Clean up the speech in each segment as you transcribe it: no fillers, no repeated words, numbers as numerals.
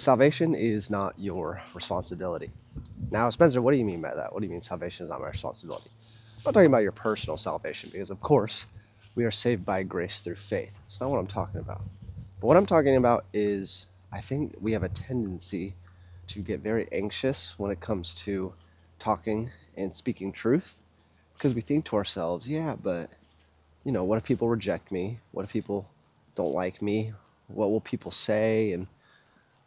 salvation is not your responsibility. Now, Spencer, what do you mean by that? What do you mean salvation is not my responsibility? I'm not talking about your personal salvation, because of course we are saved by grace through faith. It's not what I'm talking about. But what I'm talking about is, I think we have a tendency to get very anxious when it comes to talking and speaking truth, because we think to ourselves, yeah, but you know, what if people reject me? What if people don't like me? What will people say? And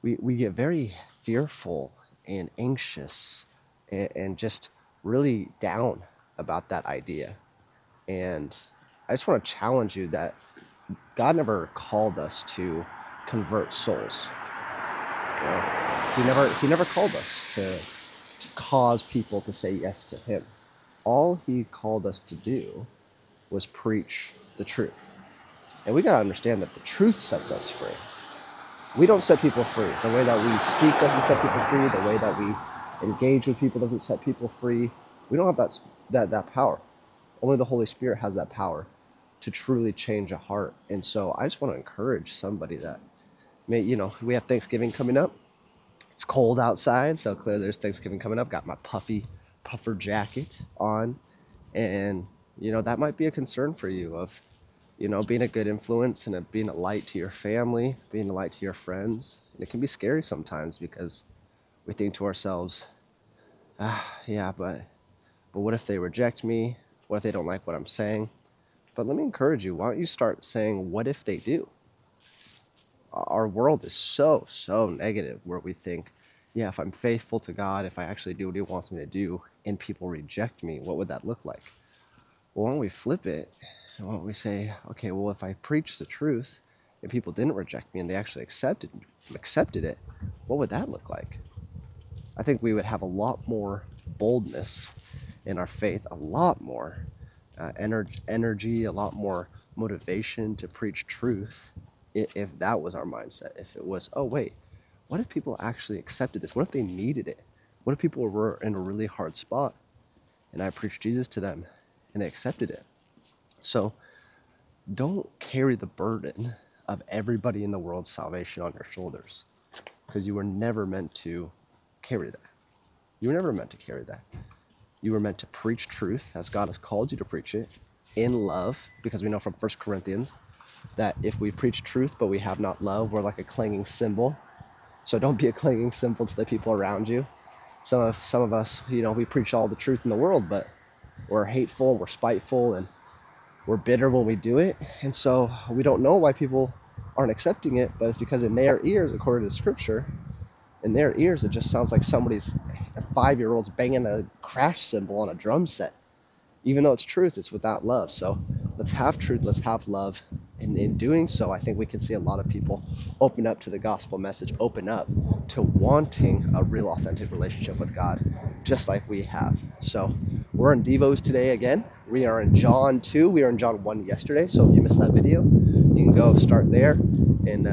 we get very fearful and anxious and just really down about that idea. And I just want to challenge you that God never called us to convert souls. You know, he never called us to cause people to say yes to him. All he called us to do was preach the truth. And we got to understand that the truth sets us free. We don't set people free. The way that we speak doesn't set people free. The way that we engage with people doesn't set people free. We don't have that power. Only the Holy Spirit has that power to truly change a heart. And so I just want to encourage somebody that, you know, we have Thanksgiving coming up. It's cold outside, so clearly there's Thanksgiving coming up. Got my puffer jacket on. And, you know, that might be a concern for you of, you know, being a good influence and being a light to your family, being a light to your friends. And it can be scary sometimes because we think to ourselves, yeah, but what if they reject me? What if they don't like what I'm saying? But let me encourage you, why don't you start saying, what if they do? Our world is so, so negative where we think, yeah, if I'm faithful to God, if I actually do what he wants me to do and people reject me, what would that look like? Well, why don't we flip it? And why don't we say, okay, well, if I preach the truth and people didn't reject me and they actually accepted it, what would that look like? I think we would have a lot more boldness in our faith, a lot more energy, a lot more motivation to preach truth if that was our mindset. If it was, oh, wait, what if people actually accepted this? What if they needed it? What if people were in a really hard spot and I preached Jesus to them and they accepted it? So don't carry the burden of everybody in the world's salvation on your shoulders, because you were never meant to carry that. You were never meant to carry that. You were meant to preach truth as God has called you to preach it in love, because we know from 1 Corinthians that if we preach truth but we have not love, we're like a clanging cymbal. So don't be a clanging cymbal to the people around you. Some of us, you know, we preach all the truth in the world, but we're hateful and we're spiteful and we're bitter when we do it, and so we don't know why people aren't accepting it, but it's because in their ears, according to Scripture, in their ears, it just sounds like somebody's five-year-old's banging a crash cymbal on a drum set. Even though it's truth, it's without love. So let's have truth, let's have love, and in doing so, I think we can see a lot of people open up to the gospel message, open up to wanting a real authentic relationship with God, just like we have. So we're in Devos today again. We are in John 2. We were in John 1 yesterday, so if you missed that video, you can go start there. And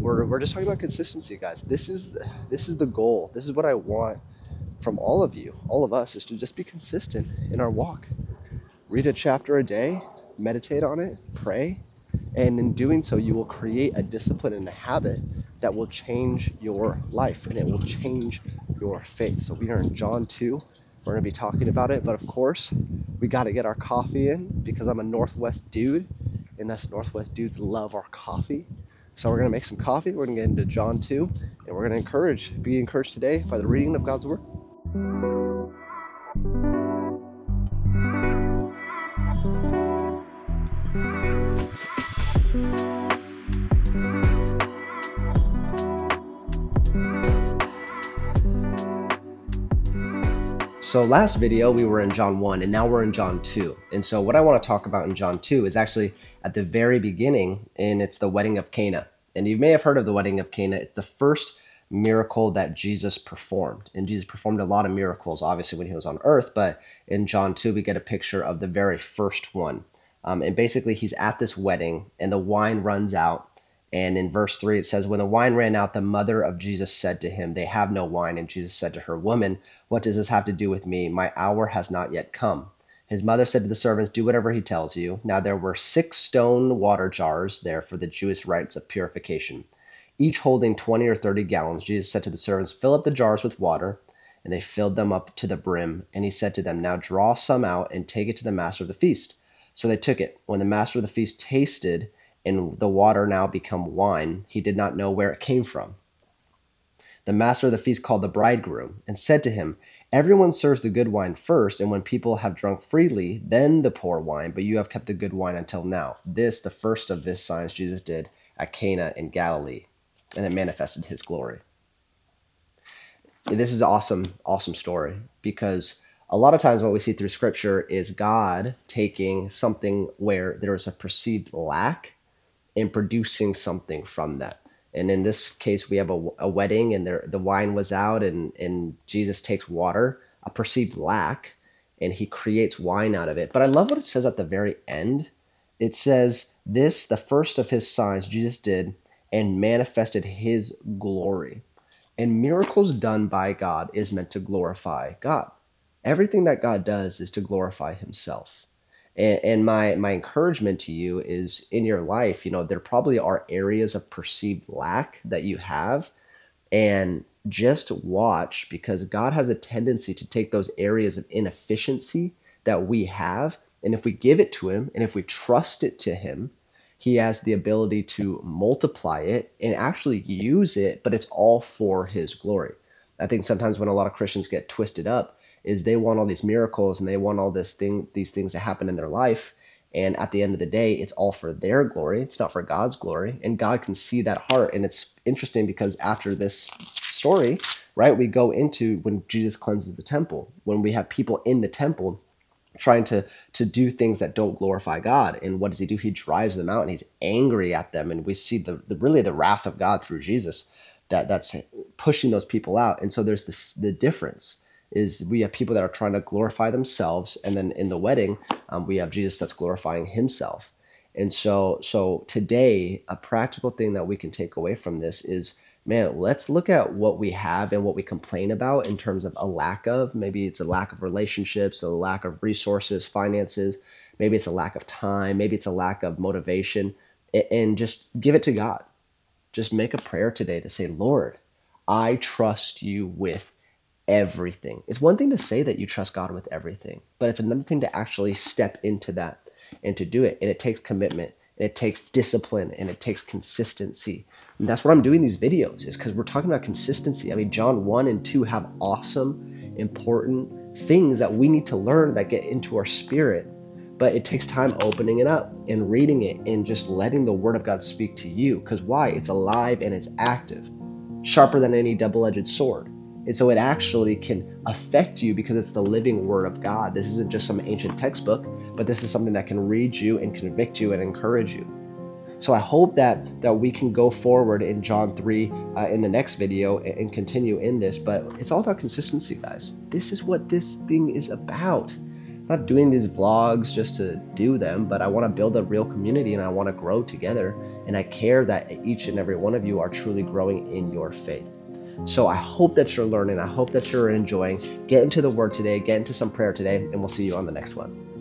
we're just talking about consistency, guys. This is the goal. This is what I want from all of you, all of us, is to just be consistent in our walk. Read a chapter a day, meditate on it, pray, and in doing so, you will create a discipline and a habit that will change your life, and it will change your faith. So we are in John 2. We're going to be talking about it, but of course, we got to get our coffee in, because I'm a Northwest dude, and us Northwest dudes love our coffee. So we're going to make some coffee, we're going to get into John 2, and we're going to be encouraged today by the reading of God's Word. So last video, we were in John 1, and now we're in John 2. And so what I want to talk about in John 2 is actually at the very beginning, and it's the wedding of Cana. And you may have heard of the wedding of Cana. It's the first miracle that Jesus performed. And Jesus performed a lot of miracles, obviously, when he was on earth. But in John 2, we get a picture of the very first one. And basically, he's at this wedding, and the wine runs out. And in verse 3, it says, when the wine ran out, the mother of Jesus said to him, they have no wine. And Jesus said to her, woman, what does this have to do with me? My hour has not yet come. His mother said to the servants, do whatever he tells you. Now there were 6 stone water jars there for the Jewish rites of purification, each holding 20 or 30 gallons. Jesus said to the servants, fill up the jars with water. And they filled them up to the brim. And he said to them, now draw some out and take it to the master of the feast. So they took it. When the master of the feast tasted and the water now become wine, he did not know where it came from. The master of the feast called the bridegroom and said to him, everyone serves the good wine first, and when people have drunk freely, then the poor wine, but you have kept the good wine until now. This, the first of this signs Jesus did at Cana in Galilee, and it manifested his glory. This is an awesome, awesome story, because a lot of times what we see through Scripture is God taking something where there is a perceived lack and producing something from that. And in this case, we have a wedding, and the wine was out, and Jesus takes water, a perceived lack, and he creates wine out of it. But I love what it says at the very end. It says, this, the first of his signs, Jesus did, and manifested his glory. And miracles done by God is meant to glorify God. Everything that God does is to glorify himself. And my encouragement to you is, in your life, you know, there probably are areas of perceived lack that you have, and just watch, because God has a tendency to take those areas of inefficiency that we have. And if we give it to him, and if we trust it to him, he has the ability to multiply it and actually use it, but it's all for his glory. I think sometimes when a lot of Christians get twisted up is they want all these miracles, and they want all these things to happen in their life. And at the end of the day, it's all for their glory. It's not for God's glory. And God can see that heart. And it's interesting, because after this story, right, we go into when Jesus cleanses the temple, when we have people in the temple trying to do things that don't glorify God. And what does he do? He drives them out, and he's angry at them. And we see really the wrath of God through Jesus that's pushing those people out. And so there's the difference. Is we have people that are trying to glorify themselves, and then in the wedding, we have Jesus that's glorifying himself. And so today, a practical thing that we can take away from this is, man, let's look at what we have and what we complain about in terms of a lack of. Maybe it's a lack of relationships, a lack of resources, finances. Maybe it's a lack of time. Maybe it's a lack of motivation. And just give it to God. Just make a prayer today to say, Lord, I trust you with everything. It's one thing to say that you trust God with everything, but it's another thing to actually step into that and to do it. And it takes commitment, and it takes discipline, and it takes consistency. And that's what I'm doing these videos, is because we're talking about consistency. I mean, John 1 and 2 have awesome, important things that we need to learn that get into our spirit, but it takes time opening it up and reading it and just letting the word of God speak to you. Because why? It's alive and it's active, sharper than any double-edged sword. And so it actually can affect you, because it's the living word of God. This isn't just some ancient textbook, but this is something that can read you and convict you and encourage you. So I hope that we can go forward in John 3 in the next video and continue in this. But it's all about consistency, guys. This is what this thing is about. I'm not doing these vlogs just to do them, but I want to build a real community, and I want to grow together. And I care that each and every one of you are truly growing in your faith. So I hope that you're learning. I hope that you're enjoying. Get into the word today. Get into some prayer today, and we'll see you on the next one.